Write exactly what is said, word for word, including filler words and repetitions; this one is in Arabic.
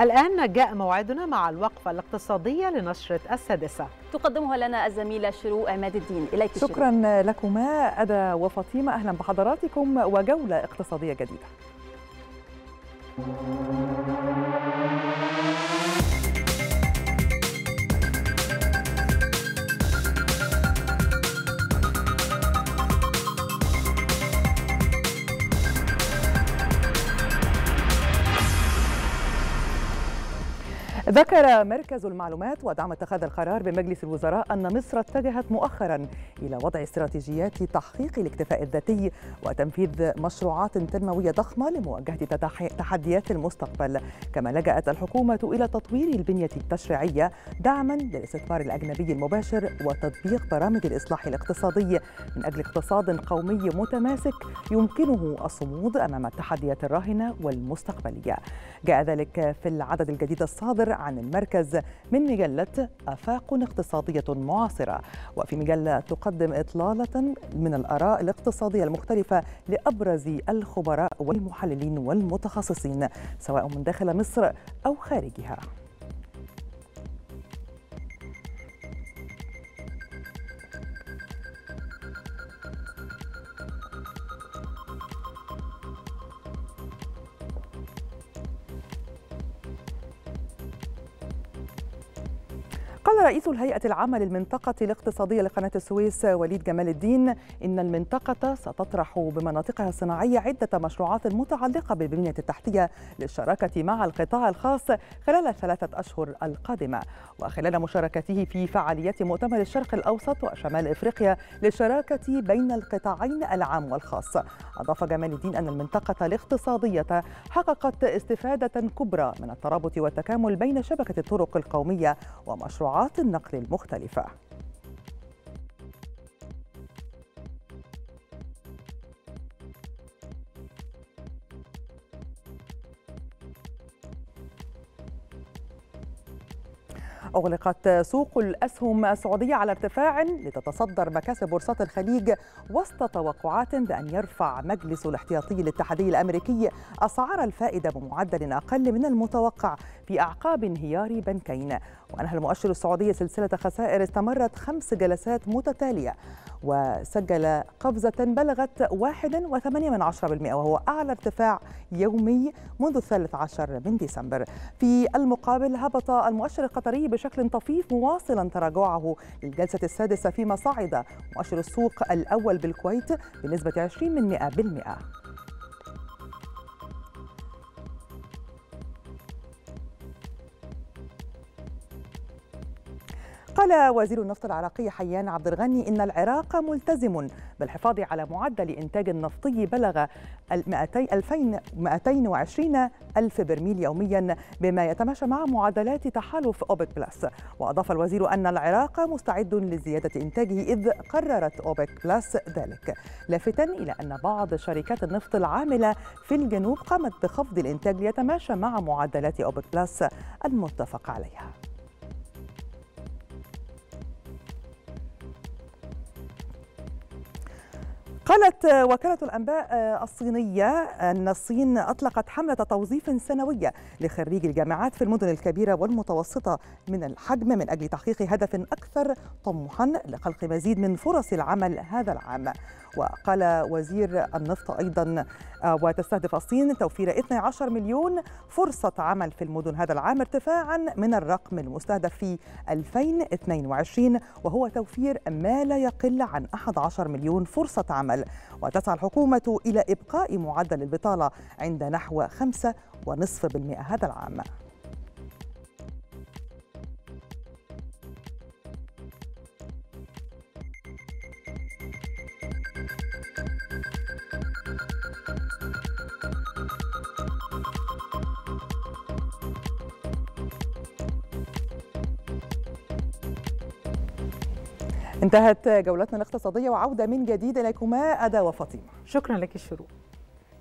الآن جاء موعدنا مع الوقفة الاقتصادية لنشرة السادسة، تقدمها لنا الزميلة شروق عماد الدين. إليك شروق. شكرا لكما أدا وفاطمة، أهلا بحضراتكم وجولة اقتصادية جديدة. ذكر مركز المعلومات ودعم اتخاذ القرار بمجلس الوزراء أن مصر اتجهت مؤخرا إلى وضع استراتيجيات تحقيق الاكتفاء الذاتي وتنفيذ مشروعات تنموية ضخمة لمواجهة تحديات المستقبل، كما لجأت الحكومة إلى تطوير البنية التشريعية دعما للاستثمار الأجنبي المباشر وتطبيق برامج الإصلاح الاقتصادي من أجل اقتصاد قومي متماسك يمكنه الصمود أمام التحديات الراهنة والمستقبلية. جاء ذلك في العدد الجديد الصادر عن المركز من مجلة آفاق اقتصادية معاصرة، وفي مجلة تقدم إطلالة من الآراء الاقتصادية المختلفة لأبرز الخبراء والمحللين والمتخصصين سواء من داخل مصر أو خارجها. قال رئيس الهيئة العامة للمنطقة الاقتصادية لقناة السويس وليد جمال الدين إن المنطقة ستطرح بمناطقها الصناعية عدة مشروعات متعلقة بالبنية التحتية للشراكة مع القطاع الخاص خلال الثلاثة أشهر القادمة، وخلال مشاركته في فعاليات مؤتمر الشرق الأوسط وشمال إفريقيا للشراكة بين القطاعين العام والخاص. أضاف جمال الدين أن المنطقة الاقتصادية حققت استفادة كبرى من الترابط والتكامل بين شبكة الطرق القومية ومشروعات النقل المختلفة. أغلقت سوق الأسهم السعودية على ارتفاع لتتصدر مكاسب بورصات الخليج وسط توقعات بأن يرفع مجلس الاحتياطي الاتحادي الأمريكي أسعار الفائدة بمعدل أقل من المتوقع في أعقاب انهيار بنكين. وأنهى المؤشر السعودي سلسلة خسائر استمرت خمس جلسات متتالية وسجل قفزة بلغت واحد فاصلة ثمانية بالمئة وهو أعلى ارتفاع يومي منذ الثالث عشر من ديسمبر. في المقابل هبط المؤشر القطري بشكل طفيف مواصلا تراجعه للجلسة السادسة، فيما صعد مؤشر السوق الأول بالكويت بنسبة عشرين بالمئة. قال وزير النفط العراقي حيان عبد الغني إن العراق ملتزم بالحفاظ على معدل إنتاج نفطي بلغ مئتين وعشرين ألف برميل يوميا بما يتماشى مع معدلات تحالف أوبك بلاس. وأضاف الوزير أن العراق مستعد لزيادة إنتاجه إذ قررت أوبك بلاس ذلك، لافتا إلى أن بعض شركات النفط العاملة في الجنوب قامت بخفض الإنتاج ليتماشى مع معدلات أوبك بلاس المتفق عليها. قالت وكالة الأنباء الصينية أن الصين أطلقت حملة توظيف سنوية لخريجي الجامعات في المدن الكبيرة والمتوسطة من الحجم من أجل تحقيق هدف أكثر طموحا لخلق مزيد من فرص العمل هذا العام. وقال وزير النفط أيضا وتستهدف الصين توفير اثني عشر مليون فرصة عمل في المدن هذا العام، ارتفاعا من الرقم المستهدف في ألفين واثنين وعشرين وهو توفير ما لا يقل عن أحد عشر مليون فرصة عمل. وتسعى الحكومة إلى إبقاء معدل البطالة عند نحو خمسة فاصلة خمسة بالمئة هذا العام. انتهت جولتنا الاقتصادية وعودة من جديد إليكما أدا وفاطمة. شكرا لك شروق.